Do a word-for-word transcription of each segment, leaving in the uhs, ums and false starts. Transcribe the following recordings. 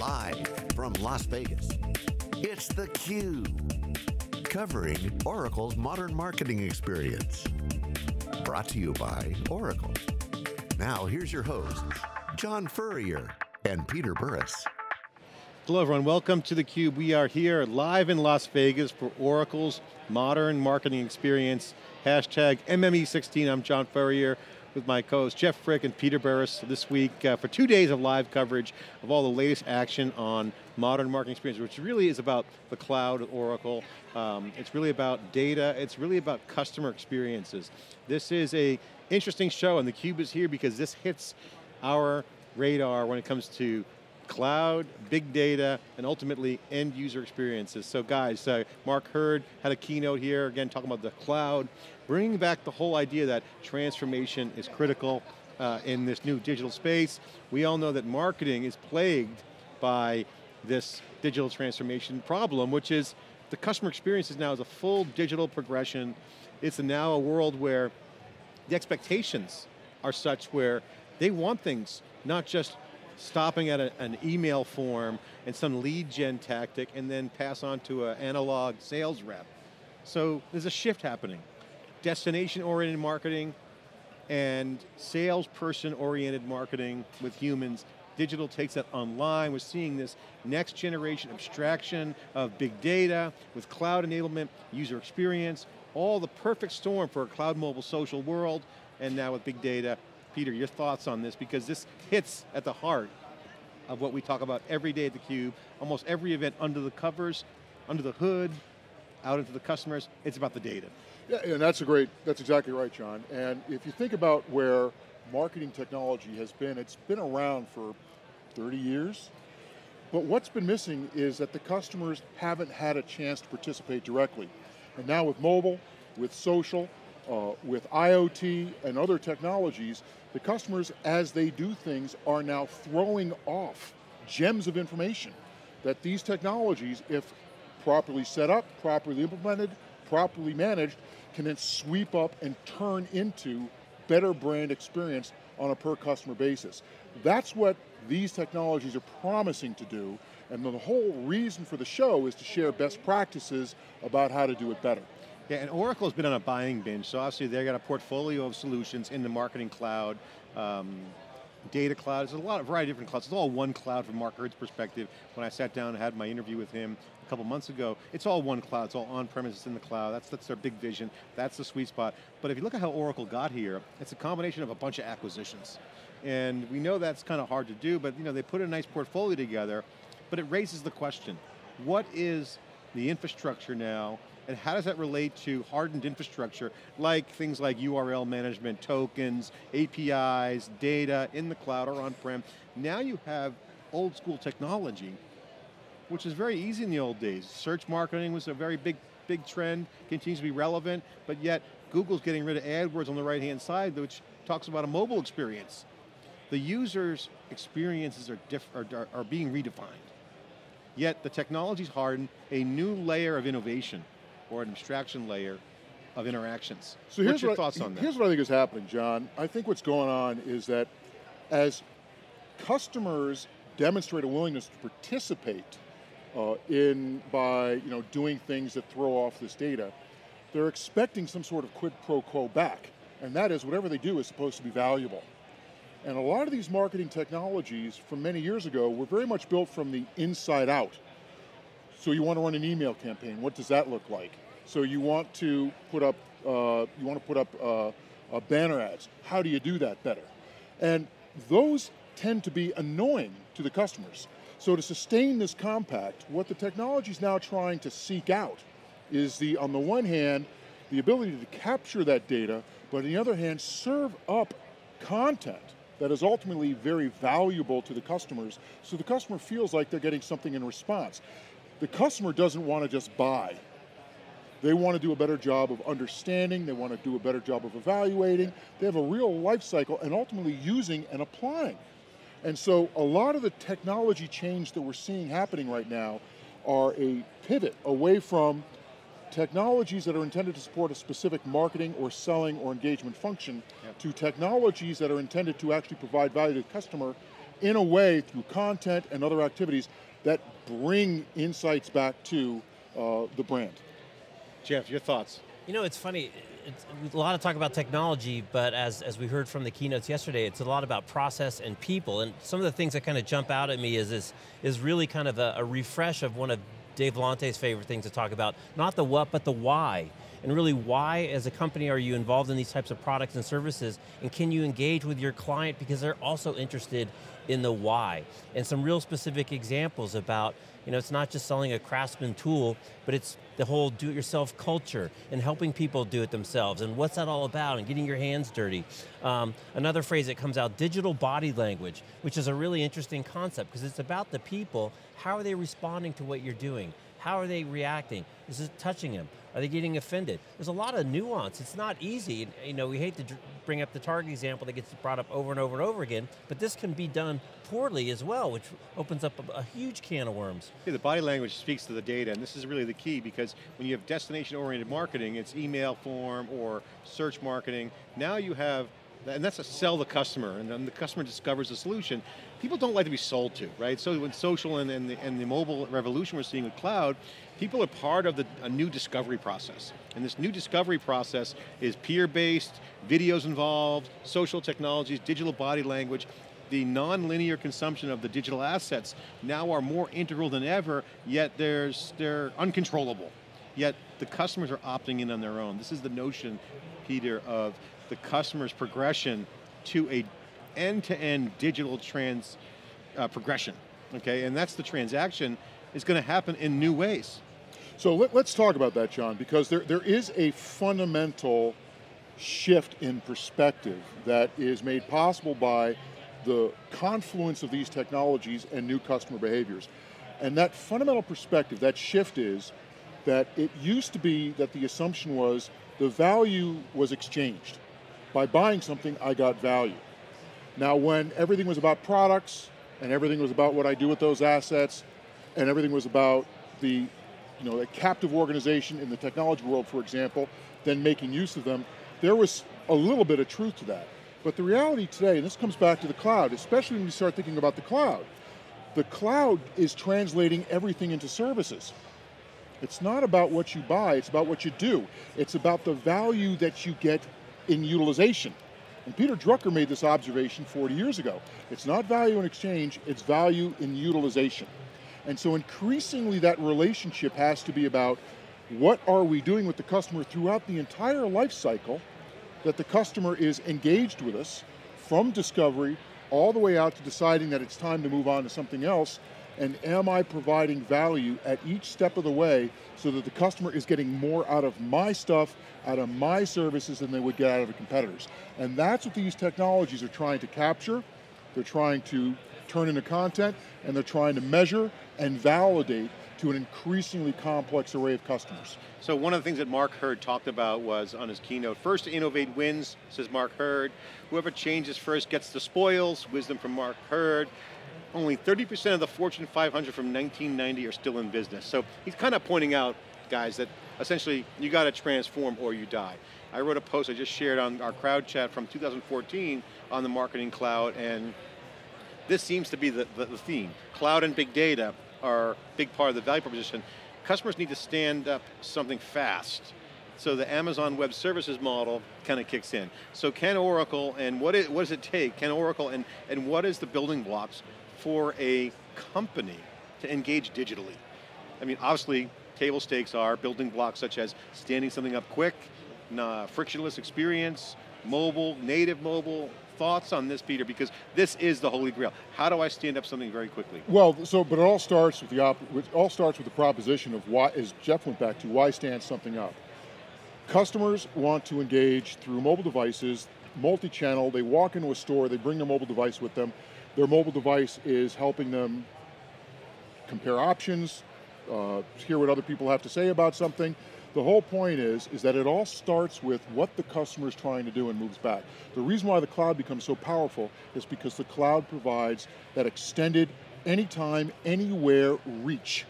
live from Las Vegas, it's theCUBE, covering Oracle's modern marketing experience. Brought to you by Oracle. Now here's your hosts, John Furrier and Peter Burris. Hello everyone, welcome to theCUBE. We are here live in Las Vegas for Oracle's modern marketing experience, hashtag M M E sixteen. I'm John Furrier with my co-hosts Jeff Frick and Peter Burris this week uh, for two days of live coverage of all the latest action on modern marketing experience, which really is about the cloud at Oracle. Um, it's really about data, it's really about customer experiences. This is an interesting show and theCUBE is here because this hits our radar when it comes to cloud, big data, and ultimately end user experiences. So guys, uh, Mark Hurd had a keynote here, again talking about the cloud, bringing back the whole idea that transformation is critical uh, in this new digital space. We all know that marketing is plagued by this digital transformation problem, which is the customer experience is now is a full digital progression. It's now a world where the expectations are such where they want things, not just stopping at a, an email form and some lead gen tactic and then pass on to an analog sales rep. So there's a shift happening. Destination oriented marketing and salesperson oriented marketing with humans. Digital takes that online. We're seeing this next generation abstraction of big data with cloud enablement, user experience, all the perfect storm for a cloud mobile social world, and now with big data. Peter, your thoughts on this, because this hits at the heart of what we talk about every day at theCUBE, almost every event under the covers, under the hood, out into the customers, it's about the data. Yeah, and that's a great, that's exactly right, John. And if you think about where marketing technology has been, it's been around for thirty years, but what's been missing is that the customers haven't had a chance to participate directly. And now with mobile, with social, Uh, with IoT and other technologies, the customers, as they do things, are now throwing off gems of information that these technologies, if properly set up, properly implemented, properly managed, can then sweep up and turn into better brand experience on a per customer basis. That's what these technologies are promising to do, and the whole reason for the show is to share best practices about how to do it better. Yeah, and Oracle's been on a buying binge, so obviously they've got a portfolio of solutions in the marketing cloud, um, data cloud, there's a lot of variety of different clouds. It's all one cloud from Mark Hurd's perspective. When I sat down and had my interview with him a couple months ago, it's all one cloud, it's all on-premise, it's in the cloud, that's, that's their big vision, that's the sweet spot. But if you look at how Oracle got here, it's a combination of a bunch of acquisitions. And we know that's kind of hard to do, but you know, they put a nice portfolio together, but it raises the question, what is the infrastructure now, and how does that relate to hardened infrastructure, like things like U R L management, tokens, A P Is, data in the cloud or on-prem? Now you have old school technology, which is very easy in the old days. Search marketing was a very big, big trend, continues to be relevant, but yet Google's getting rid of AdWords on the right-hand side, which talks about a mobile experience. The user's experiences are, diff are, are being redefined. Yet the technology's hardened, a new layer of innovation or an abstraction layer of interactions. So here's What's your what thoughts I, on that? Here's what I think is happening, John. I think what's going on is that as customers demonstrate a willingness to participate uh, in by you know, doing things that throw off this data, they're expecting some sort of quid pro quo back, and that is whatever they do is supposed to be valuable. And a lot of these marketing technologies from many years ago were very much built from the inside out. So you want to run an email campaign, what does that look like? So you want to put up, uh, you want to put up uh, uh, banner ads, how do you do that better? And those tend to be annoying to the customers. So to sustain this compact, what the technology is now trying to seek out is the, on the one hand, the ability to capture that data, but on the other hand, serve up content that is ultimately very valuable to the customers, so the customer feels like they're getting something in response. The customer doesn't want to just buy. They want to do a better job of understanding, they want to do a better job of evaluating, they have a real life cycle and ultimately using and applying. And so a lot of the technology change that we're seeing happening right now are a pivot away from technologies that are intended to support a specific marketing or selling or engagement function, yep, to technologies that are intended to actually provide value to the customer in a way through content and other activities that bring insights back to uh, the brand. Jeff, your thoughts? You know, it's funny, it's a lot of talk about technology, but as, as we heard from the keynotes yesterday, it's a lot about process and people, and some of the things that kind of jump out at me is, is, is really kind of a, a refresh of one of Dave Vellante's favorite things to talk about, not the what, but the why. And really, why as a company are you involved in these types of products and services, and can you engage with your client because they're also interested in the why. And some real specific examples about, you know, it's not just selling a craftsman tool, but it's the whole do-it-yourself culture and helping people do it themselves, and what's that all about, and getting your hands dirty. Um, another phrase that comes out, digital body language, which is a really interesting concept because it's about the people. How are they responding to what you're doing? How are they reacting? Is it touching them? Are they getting offended? There's a lot of nuance. It's not easy. You know, we hate to bring up the Target example that gets brought up over and over and over again, but this can be done poorly as well, which opens up a, a huge can of worms. Yeah, the body language speaks to the data, and this is really the key, because when you have destination-oriented marketing, it's email form or search marketing. Now you have, and that's a sell the customer, and then the customer discovers the solution. People don't like to be sold to, right? So when social and, and, the, and the mobile revolution we're seeing with cloud, people are part of the, a new discovery process. And this new discovery process is peer-based, videos involved, social technologies, digital body language. The non-linear consumption of the digital assets now are more integral than ever, yet there's, they're uncontrollable. Yet the customers are opting in on their own. This is the notion, Peter, of the customer's progression to a end-to-end digital trans uh, progression, okay? And that's the transaction. It's going to happen in new ways. So let, let's talk about that, John, because there, there is a fundamental shift in perspective that is made possible by the confluence of these technologies and new customer behaviors. And that fundamental perspective, that shift is that it used to be that the assumption was the value was exchanged. By buying something, I got value. Now when everything was about products, and everything was about what I do with those assets, and everything was about the, you know, a captive organization in the technology world, for example, then making use of them, there was a little bit of truth to that. But the reality today, and this comes back to the cloud, especially when we start thinking about the cloud, the cloud is translating everything into services. It's not about what you buy, it's about what you do. It's about the value that you get in utilization. And Peter Drucker made this observation forty years ago. It's not value in exchange, it's value in utilization. And so increasingly that relationship has to be about what are we doing with the customer throughout the entire life cycle, that the customer is engaged with us from discovery all the way out to deciding that it's time to move on to something else, and am I providing value at each step of the way so that the customer is getting more out of my stuff, out of my services than they would get out of the competitors. And that's what these technologies are trying to capture, they're trying to turn into content, and they're trying to measure and validate to an increasingly complex array of customers. So one of the things that Mark Hurd talked about was on his keynote, first to innovate wins, says Mark Hurd. Whoever changes first gets the spoils, wisdom from Mark Hurd. Only thirty percent of the Fortune five hundred from nineteen ninety are still in business. So he's kind of pointing out, guys, that essentially you got to transform or you die. I wrote a post I just shared on our crowd chat from two thousand fourteen on the marketing cloud, and this seems to be the, the, the theme. Cloud and big data are a big part of the value proposition. Customers need to stand up something fast. So the Amazon Web Services model kind of kicks in. So can Oracle, and what, is, what does it take? Can Oracle, and, and what is the building blocks for a company to engage digitally? I mean, obviously, table stakes are building blocks such as standing something up quick, nah, frictionless experience, mobile, native mobile. Thoughts on this, Peter, because this is the holy grail. How do I stand up something very quickly? Well, so, but it all starts with the, op it all starts with the proposition of why, as Jeff went back to, why stand something up? Customers want to engage through mobile devices, multi-channel, they walk into a store, they bring their mobile device with them, their mobile device is helping them compare options, uh, hear what other people have to say about something. The whole point is, is that it all starts with what the customer is trying to do and moves back. The reason why the cloud becomes so powerful is because the cloud provides that extended, anytime, anywhere reach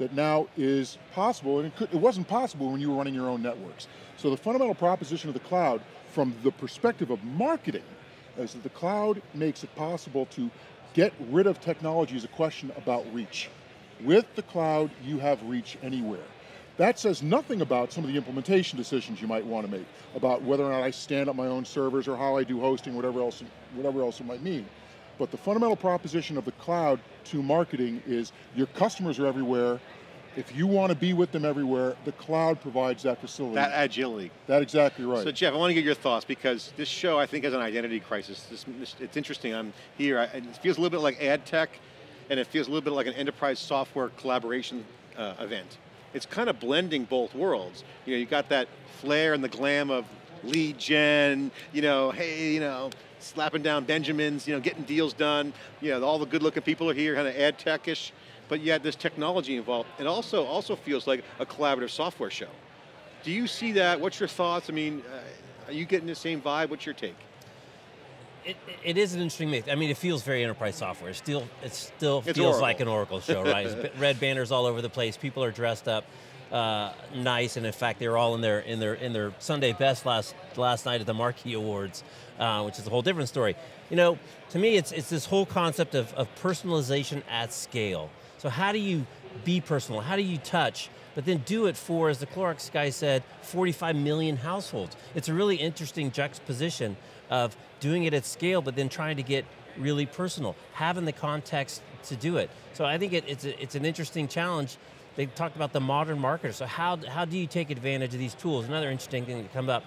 that now is possible, and it, could, it wasn't possible when you were running your own networks. So the fundamental proposition of the cloud from the perspective of marketing is that the cloud makes it possible to get rid of technology is a question about reach. With the cloud, you have reach anywhere. That says nothing about some of the implementation decisions you might want to make, about whether or not I stand up my own servers or how I do hosting, whatever else, whatever else it might mean. But the fundamental proposition of the cloud to marketing is your customers are everywhere. If you want to be with them everywhere, the cloud provides that facility. That agility. That's exactly right. So Jeff, I want to get your thoughts because this show I think has an identity crisis. This, it's interesting, I'm here, I, it feels a little bit like ad tech and it feels a little bit like an enterprise software collaboration uh, event. It's kind of blending both worlds. You know, you got that flair and the glam of lead gen, you know, hey, you know, slapping down Benjamins, you know, getting deals done. You know, all the good looking people are here, kind of ad tech-ish. But you had this technology involved. It also, also feels like a collaborative software show. Do you see that? What's your thoughts? I mean, uh, are you getting the same vibe? What's your take? It, it is an interesting mix. I mean, it feels very enterprise software. It still, it still feels Oracle. Like an Oracle show, right? Red banners all over the place. People are dressed up uh, nice, and in fact, they were all in their in their in their Sunday best last last night at the Marquee Awards, uh, which is a whole different story. You know, to me, it's it's this whole concept of, of personalization at scale. So how do you be personal? How do you touch? But then do it for, as the Clorox guy said, forty-five million households. It's a really interesting juxtaposition of doing it at scale, but then trying to get really personal, having the context to do it. So I think it, it's, a, it's an interesting challenge. They talked about the modern marketer, so how, how do you take advantage of these tools? Another interesting thing that comes up,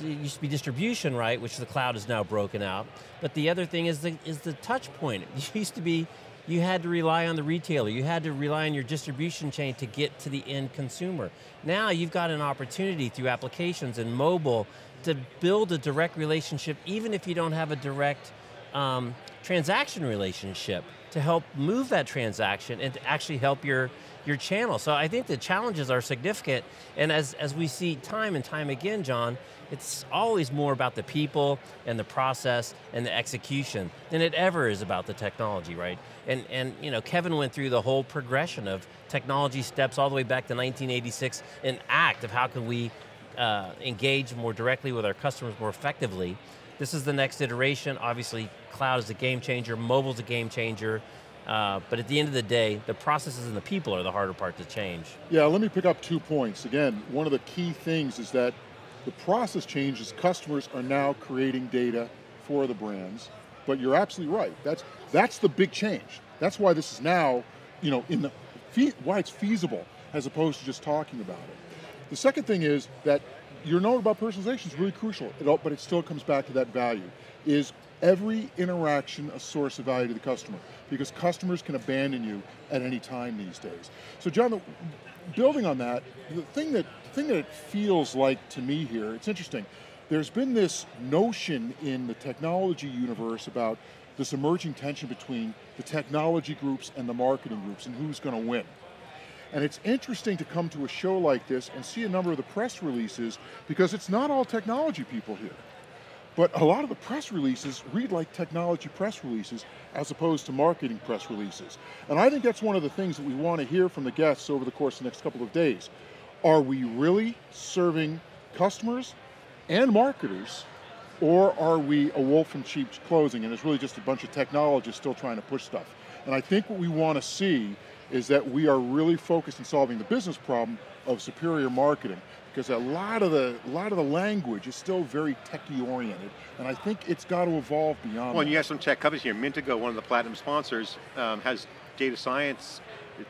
it used to be distribution, right, which the cloud is now broken out, but the other thing is the, is the touch point. It used to be, you had to rely on the retailer, you had to rely on your distribution chain to get to the end consumer. Now you've got an opportunity through applications and mobile to build a direct relationship, even if you don't have a direct um, transaction relationship, to help move that transaction and to actually help your, your channel. So I think the challenges are significant, and as, as we see time and time again, John, it's always more about the people and the process and the execution than it ever is about the technology, right? And, and you know, Kevin went through the whole progression of technology steps all the way back to nineteen eighty-six in ACT of how can we uh, engage more directly with our customers more effectively. This is the next iteration. Obviously, cloud is a game changer, mobile's a game changer, uh, but at the end of the day, the processes and the people are the harder part to change. Yeah, let me pick up two points. Again, one of the key things is that the process changes, customers are now creating data for the brands, but you're absolutely right. That's, that's the big change. That's why this is now, you know, in the, why it's feasible as opposed to just talking about it. The second thing is that your note about personalization is really crucial, but it still comes back to that value, is every interaction a source of value to the customer, because customers can abandon you at any time these days. So John, building on that, the thing that thing that it feels like to me here, it's interesting, there's been this notion in the technology universe about this emerging tension between the technology groups and the marketing groups and who's going to win. And it's interesting to come to a show like this and see a number of the press releases, because it's not all technology people here. But a lot of the press releases read like technology press releases as opposed to marketing press releases. And I think that's one of the things that we want to hear from the guests over the course of the next couple of days. Are we really serving customers and marketers, or are we a wolf in sheep's clothing and it's really just a bunch of technologists still trying to push stuff? And I think what we want to see is that we are really focused on solving the business problem of superior marketing, because a lot of the, a lot of the language is still very techie oriented, and I think it's got to evolve beyond Well, that. And you have some tech companies here. Mintigo, one of the platinum sponsors, um, has data science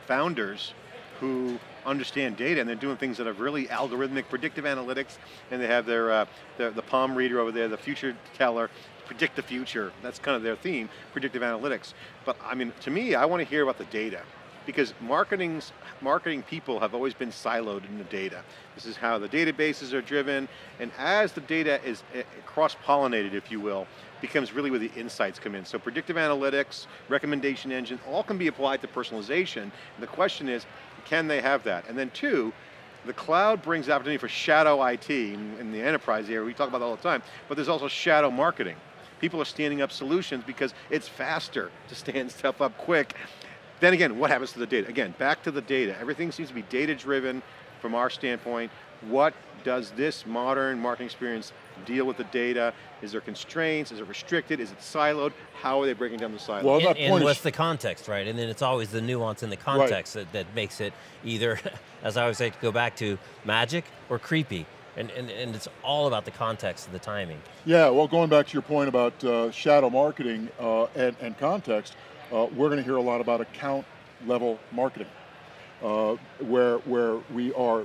founders who understand data, and they're doing things that are really algorithmic, predictive analytics, and they have their, uh, their the palm reader over there, the future teller, predict the future. That's kind of their theme, predictive analytics. But I mean, to me, I want to hear about the data, because marketing's, marketing people have always been siloed in the data. This is how the databases are driven, and as the data is cross-pollinated, if you will, becomes really where the insights come in. So predictive analytics, recommendation engine, all can be applied to personalization. And the question is, can they have that? And then two, the cloud brings the opportunity for shadow I T in the enterprise area, we talk about that all the time, but there's also shadow marketing. People are standing up solutions because it's faster to stand stuff up quick. Then again, what happens to the data? Again, back to the data. Everything seems to be data-driven from our standpoint. What does this modern marketing experience deal with the data? Is there constraints? Is it restricted? Is it siloed? How are they breaking down the silos? Well, and, and what's the context, right? And then it's always the nuance in the context right. that, that makes it either, as I always say, to go back to magic or creepy. And, and, and it's all about the context and the timing. Yeah, well, going back to your point about uh, shadow marketing uh, and, and context, uh, we're going to hear a lot about account level marketing, uh, where, where we are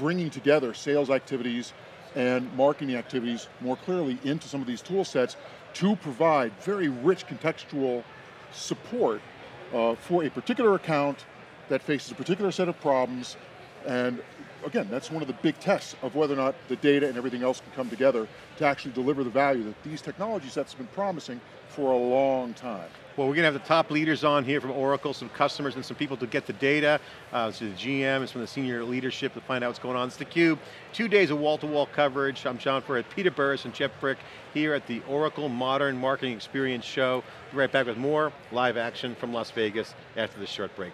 bringing together sales activities and marketing activities more clearly into some of these tool sets to provide very rich contextual support uh, for a particular account that faces a particular set of problems. And again, that's one of the big tests of whether or not the data and everything else can come together to actually deliver the value that these technology sets have been promising for a long time. Well, we're going to have the top leaders on here from Oracle, some customers and some people to get the data. Uh, so the G M is from the senior leadership to find out what's going on. It's theCUBE, two days of wall-to-wall coverage. I'm John Furrier, Peter Burris and Jeff Frick here at the Oracle Modern Marketing Experience Show. We'll be right back with more live action from Las Vegas after this short break.